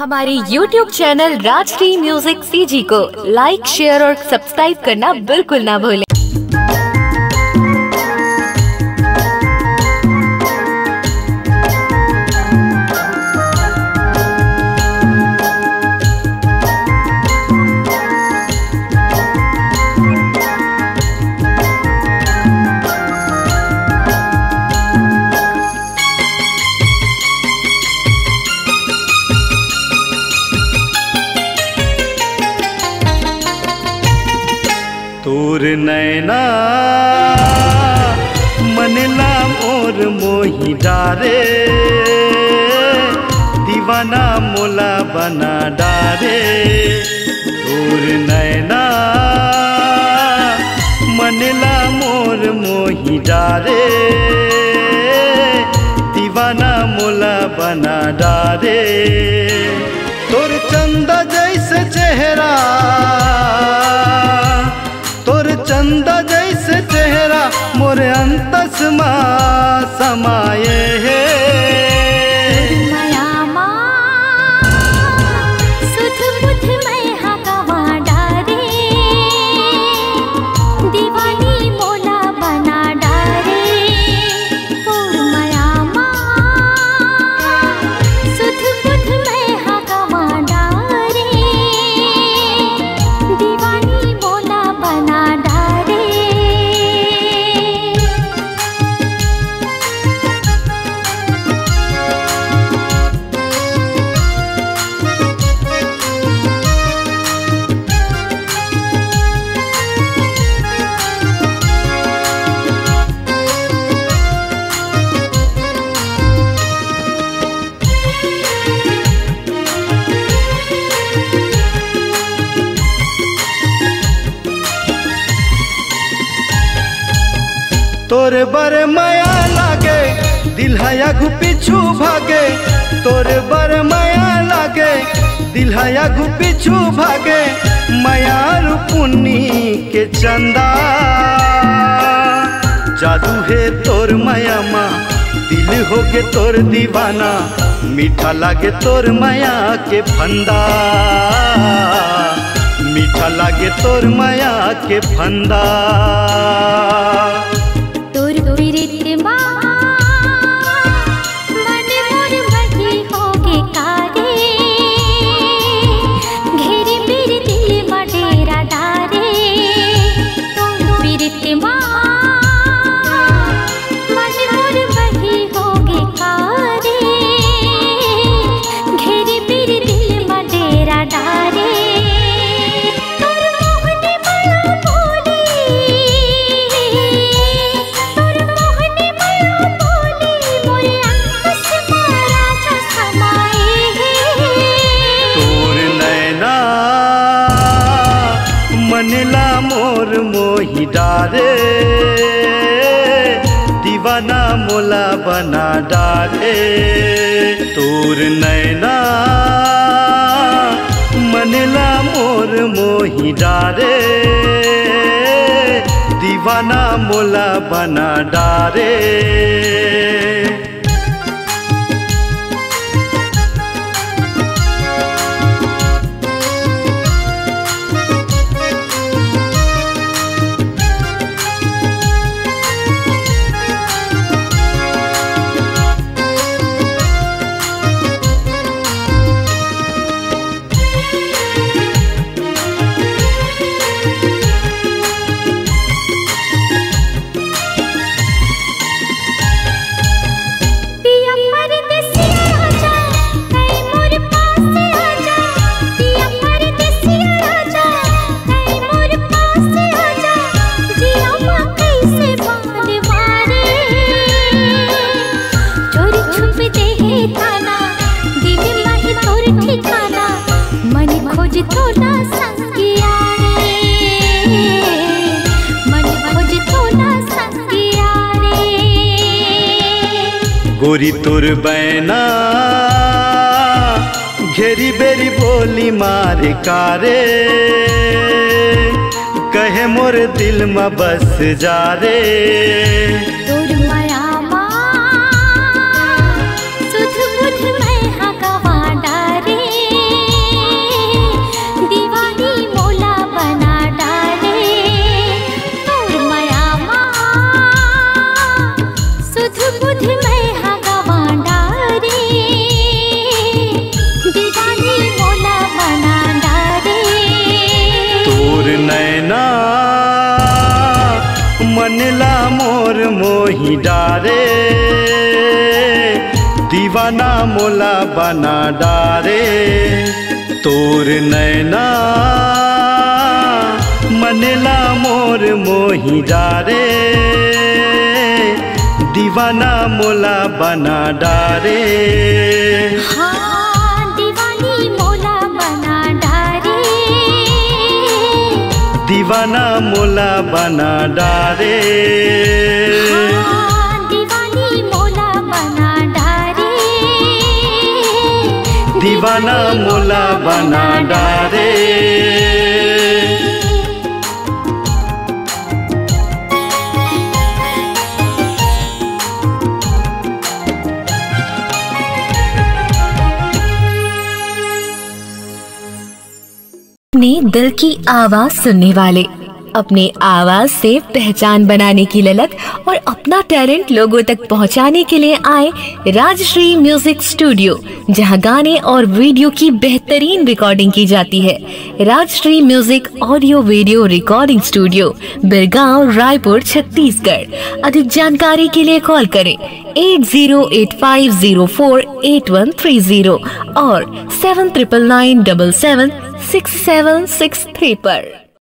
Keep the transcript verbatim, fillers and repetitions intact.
हमारे YouTube channel Rajshri music CG को like, share और सब्सक्राइब करना बिल्कुल ना भूलें। तोर नैना मनला मोर मोही डारे, दीवाना मोला बना डारे। तोर नैना मनला मोर मोही डारे, दीवाना मोला बना डारे। तोर चंदा जैसे चेहरा, चंदा जैसे चेहरा मोर अंतस मा समाये है। तोरे बर माया लागे दिल हयागु पीछू भागे, तोरे बर माया लागे दिल हयागु पीछू भागे। माया रूपुनी के चंदा जादू है तोर माया माँ, दिल होगे तोर दीवाना, मीठा लागे तोर माया के फंदा, मीठा लागे तोर माया के फंदा। मनला मोर मोही डारे, दीवाना मोला बना डारे। तोर नैना मनला मोर मोही डारे, दीवाना मोला बना डारे। गोरी तोर बैना घेरी बेरी बोली मारे कारे, कहे मोर दिल में बस जा रे। सुध बुध मैं हा गवा डारे, कोई डारे, दीवाना मोला बना डारे। तोर नैना मनेला मोर मोही डारे, दीवाना मोला बना डारे। हाँ, दीवानी मोला बना डारे, दीवाना मोला बना डारे। हाँ, दीवानी मोला बना डारे, दीवाना मोला बना डारे। अपने दिल की आवाज सुनने वाले, अपने आवाज से पहचान बनाने की ललक और अपना टैलेंट लोगों तक पहुंचाने के लिए आए राजश्री म्यूजिक स्टूडियो, जहां गाने और वीडियो की बेहतरीन रिकॉर्डिंग की जाती है। Rajshri music audio video recording studio, Birgaon, Raipur, Chhattisgarh. अधिक जानकारी के लिए कॉल करें at zero eight five zero four eight one three zero और seven triple nine double seven six seven six three पर।